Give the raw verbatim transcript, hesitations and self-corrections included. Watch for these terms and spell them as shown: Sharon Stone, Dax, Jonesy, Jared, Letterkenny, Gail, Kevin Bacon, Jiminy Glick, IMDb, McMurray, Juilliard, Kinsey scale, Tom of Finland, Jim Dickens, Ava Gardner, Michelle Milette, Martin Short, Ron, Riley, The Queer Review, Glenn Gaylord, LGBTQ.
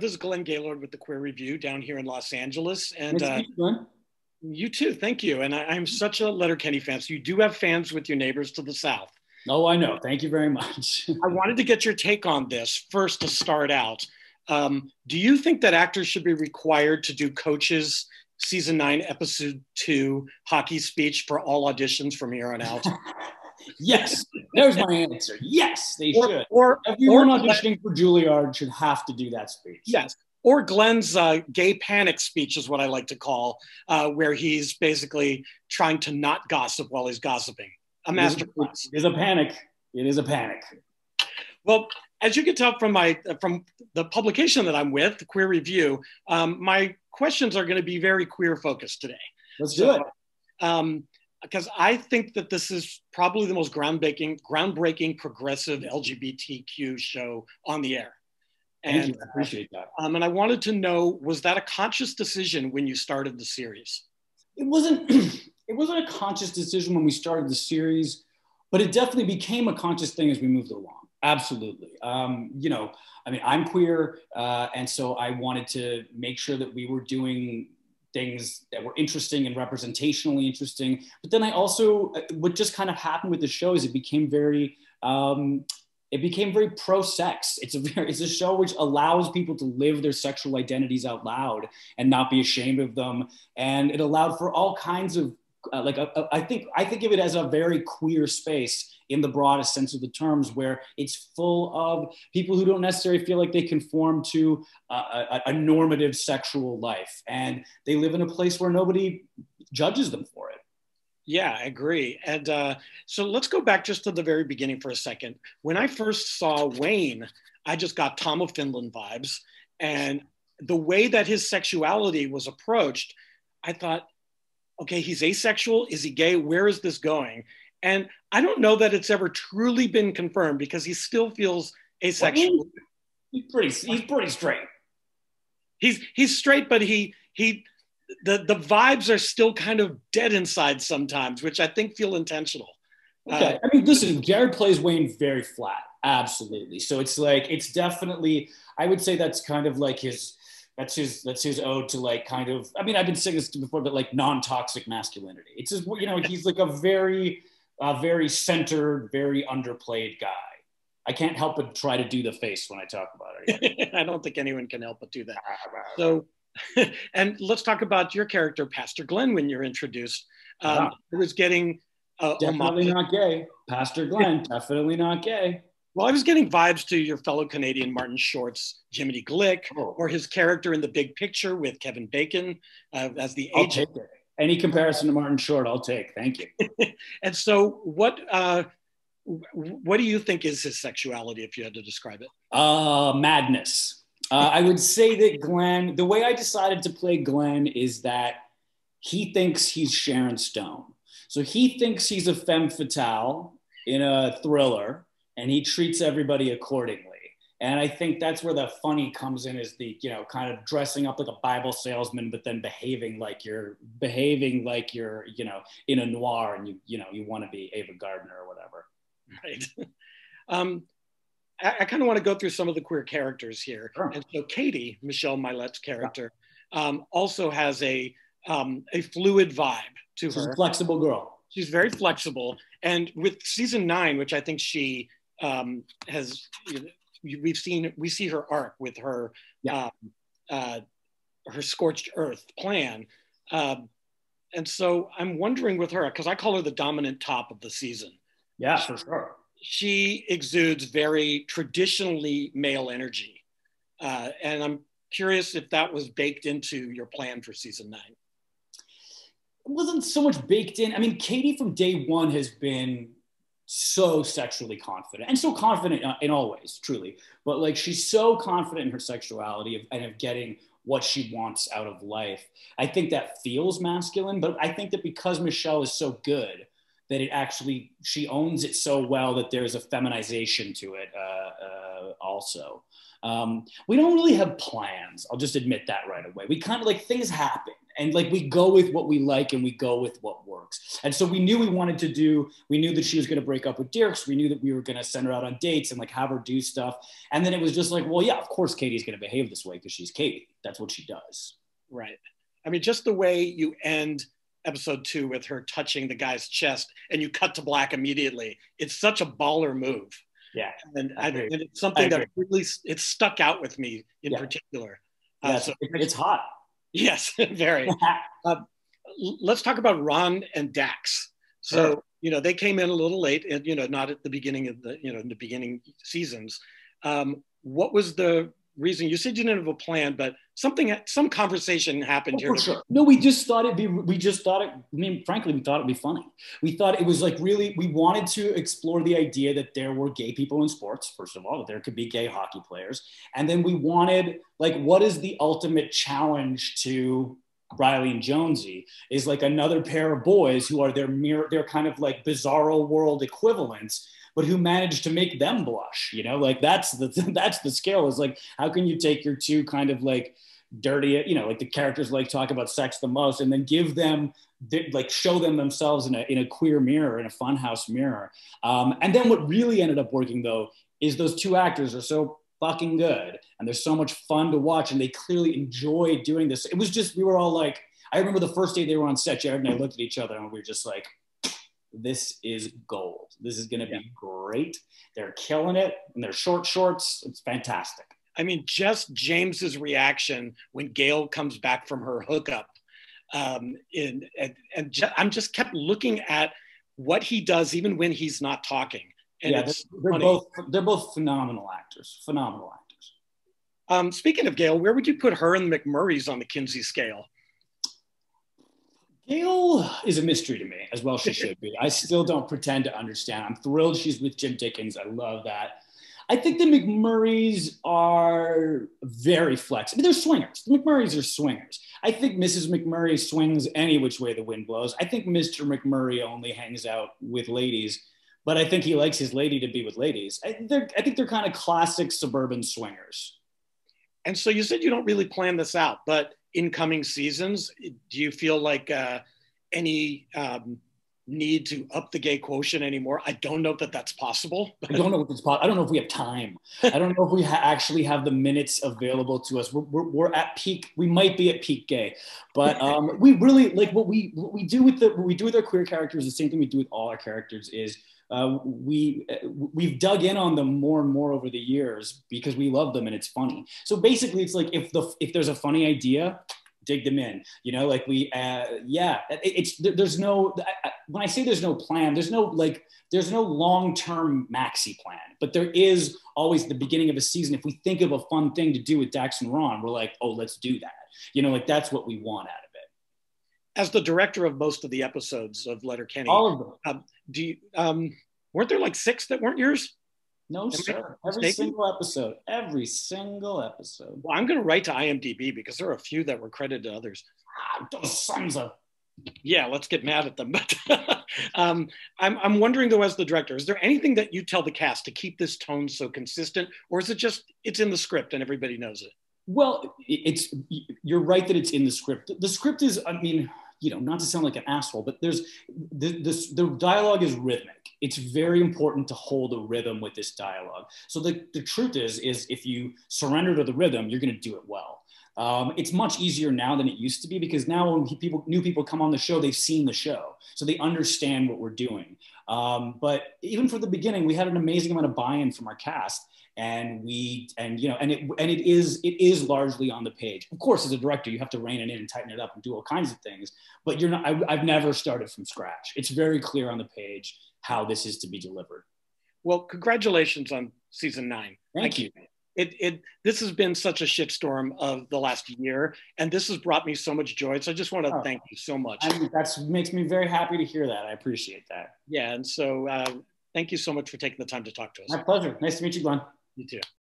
this is Glenn Gaylord with The Queer Review down here in Los Angeles. And nice uh, you too, thank you. And I, I'm such a Letterkenny fan, so you do have fans with your neighbors to the south. Oh, I know, thank you very much. I wanted to get your take on this first to start out. Um, do you think that actors should be required to do Coach's season nine, episode two hockey speech for all auditions from here on out? Yes, there's my answer. Yes, they or, should. Or everyone or auditioning for Juilliard should have to do that speech. Yes, or Glenn's uh, gay panic speech is what I like to call, uh, where he's basically trying to not gossip while he's gossiping. A masterclass. It is a panic. It is a panic. Well, as you can tell from my from the publication that I'm with, The Queer Review, um, my questions are going to be very queer focused today. Let's so, do it. Um, Because I think that this is probably the most groundbreaking, groundbreaking progressive L G B T Q show on the air. And thank you, I appreciate that. Um, and I wanted to know, was that a conscious decision when you started the series? It wasn't, it wasn't a conscious decision when we started the series, but it definitely became a conscious thing as we moved along. Absolutely. Um, you know, I mean, I'm queer, uh, and so I wanted to make sure that we were doing things that were interesting and representationally interesting. But then I also, what just kind of happened with the show is it became very, um, it became very pro-sex. It's a very, it's a show which allows people to live their sexual identities out loud and not be ashamed of them. And it allowed for all kinds of, uh, like, a, a, I think, I think of it as a very queer space in the broadest sense of the terms, where it's full of people who don't necessarily feel like they conform to a, a, a normative sexual life. And they live in a place where nobody judges them for it. Yeah, I agree. And uh, so let's go back just to the very beginning for a second. When I first saw Wayne, I just got Tom of Finland vibes. And the way that his sexuality was approached, I thought, okay, he's asexual, is he gay? Where is this going? And I don't know that it's ever truly been confirmed because he still feels asexual. Well, he's, he's, pretty, he's pretty straight. He's, he's straight, but he, he, the, the vibes are still kind of dead inside sometimes, which I think feel intentional. Okay, uh, I mean, listen, Jared plays Wayne very flat, absolutely. So it's like, it's definitely, I would say that's kind of like his, That's his, that's his ode to like kind of, I mean, I've been saying this before, but like non-toxic masculinity. It's just, you know, he's like a very, uh, very centered, very underplayed guy. I can't help but try to do the face when I talk about it. I don't think anyone can help but do that. So, and let's talk about your character, Pastor Glenn, when you're introduced. Um, uh-huh. Who was getting- uh, Definitely homopathy. Not gay. Pastor Glenn, definitely not gay. Well, I was getting vibes to your fellow Canadian Martin Short's Jiminy Glick, oh. or his character in The Big Picture with Kevin Bacon uh, as the agent. Any comparison to Martin Short, I'll take. Thank you. And so, what uh, what do you think is his sexuality, if you had to describe it? Uh, madness. Uh, I would say that Glenn. The way I decided to play Glenn is that he thinks he's Sharon Stone, so he thinks he's a femme fatale in a thriller. And he treats everybody accordingly. And I think that's where the funny comes in, is the, you know, kind of dressing up like a Bible salesman, but then behaving like you're, behaving like you're, you know, in a noir and you, you know, you want to be Ava Gardner or whatever. Right. um, I, I kind of want to go through some of the queer characters here. Sure. And so Katie, Michelle Milette's character, yeah. um, also has a, um, a fluid vibe to She's her. She's a flexible girl. She's very flexible. And with season nine, which I think she, Um, has, you know, we've seen, we see her arc with her, yeah. um, uh, her scorched earth plan. Um, and so I'm wondering with her, because I call her the dominant top of the season. Yeah, she, for sure. She exudes very traditionally male energy. Uh, and I'm curious if that was baked into your plan for season nine. It wasn't so much baked in. I mean, Katie from day one has been so sexually confident, and so confident in all ways, truly. But like, she's so confident in her sexuality of, and of getting what she wants out of life. I think that feels masculine, but I think that because Michelle is so good, that it actually, she owns it so well that there's a feminization to it uh, uh, also. Um, we don't really have plans. I'll just admit that right away. We kind of like things happen and like we go with what we like and we go with what works. And so we knew we wanted to do, we knew that she was going to break up with Dirks. We knew that we were going to send her out on dates and like have her do stuff. And then it was just like, well, yeah, of course, Katie's going to behave this way because she's Katie. That's what she does. Right. I mean, just the way you end episode two with her touching the guy's chest and you cut to black immediately. It's such a baller move. Yeah. And, I I, and it's something that really, it stuck out with me in yeah. particular. Yeah, uh, so it, it's hot. Yes, very. uh, let's talk about Ron and Dax. So, sure. you know, they came in a little late and, you know, not at the beginning of the, you know, in the beginning seasons. Um, what was the reason? You said you didn't have a plan, but something, some conversation happened oh, here. For sure. No, we just thought it'd be, we just thought it, I mean, frankly, we thought it'd be funny. We thought it was like really, we wanted to explore the idea that there were gay people in sports, first of all, that there could be gay hockey players. And then we wanted, like, what is the ultimate challenge to Riley and Jonesy is like another pair of boys who are their mirror, their kind of like bizarro world equivalents, but who managed to make them blush, you know, like that's the, that's the skill is like, how can you take your two kind of like dirty, you know, like the characters like talk about sex the most and then give them, like show them themselves in a, in a queer mirror, in a funhouse mirror. Um, and then what really ended up working though, is those two actors are so fucking good and they're so much fun to watch and they clearly enjoy doing this. It was just, we were all like, I remember the first day they were on set, Jared and I looked at each other and we were just like, this is gold. This is going to yeah. be great. They're killing it. And they're short shorts. It's fantastic. I mean, just James's reaction when Gail comes back from her hookup. Um, in, and and ju I'm just kept looking at what he does, even when he's not talking. And yeah, it's they're, they're, both, they're both phenomenal actors. Phenomenal actors. Um, speaking of Gail, where would you put her and the McMurrays on the Kinsey scale? Gail is a mystery to me, as well she should be. I still don't pretend to understand. I'm thrilled she's with Jim Dickens. I love that. I think the McMurrays are very flexible. I mean, they're swingers. The McMurrays are swingers. I think Missus McMurray swings any which way the wind blows. I think Mister McMurray only hangs out with ladies, but I think he likes his lady to be with ladies. I, they're, I think they're kind of classic suburban swingers. And so you said you don't really plan this out, but incoming seasons, do you feel like uh, any um, need to up the gay quotient anymore? I don't know that that's possible. I don't know if it's possible. I don't know if we have time. I don't know if we ha actually have the minutes available to us. We're, we're, we're at peak. We might be at peak gay, but um, we really like what we what we do with the what we do with our queer characters. The same thing we do with all our characters is. Uh, we, we've dug in on them more and more over the years because we love them and it's funny. So basically it's like, if the, if there's a funny idea, dig them in, you know, like we, uh, yeah, it, it's, there, there's no, I, when I say there's no plan, there's no like, there's no long-term maxi plan, but there is always the beginning of a season. If we think of a fun thing to do with Dax and Ron, we're like, oh, let's do that. You know, like that's what we want out of it. As the director of most of the episodes of Letterkenny, all of them. Um, do you, um, weren't there like six that weren't yours? No, Am sir. Every mistaken? single episode. Every single episode. Well, I'm going to write to I M D B because there are a few that were credited to others. Ah, those sons of. Yeah, let's get mad at them. But um, I'm, I'm wondering though, as the director, is there anything that you tell the cast to keep this tone so consistent, or is it just it's in the script and everybody knows it? Well, it's you're right that it's in the script. The script is, I mean, you know, not to sound like an asshole, but there's the, this, the dialogue is rhythmic. It's very important to hold a rhythm with this dialogue. So the, the truth is, is if you surrender to the rhythm, you're going to do it well. Um, it's much easier now than it used to be because now when people, new people come on the show, they've seen the show. So they understand what we're doing. Um, but even from the beginning, we had an amazing amount of buy-in from our cast. And we, and you know, and it, and it is, it is largely on the page. Of course, as a director, you have to rein it in and tighten it up and do all kinds of things, but you're not, I, I've never started from scratch. It's very clear on the page how this is to be delivered. Well, congratulations on season nine. Thank you. It, it, this has been such a shitstorm of the last year, and this has brought me so much joy. So I just want to oh, thank you so much. I mean, that makes me very happy to hear that. I appreciate that. Yeah, and so uh, thank you so much for taking the time to talk to us. My pleasure. Nice to meet you, Glenn. You too.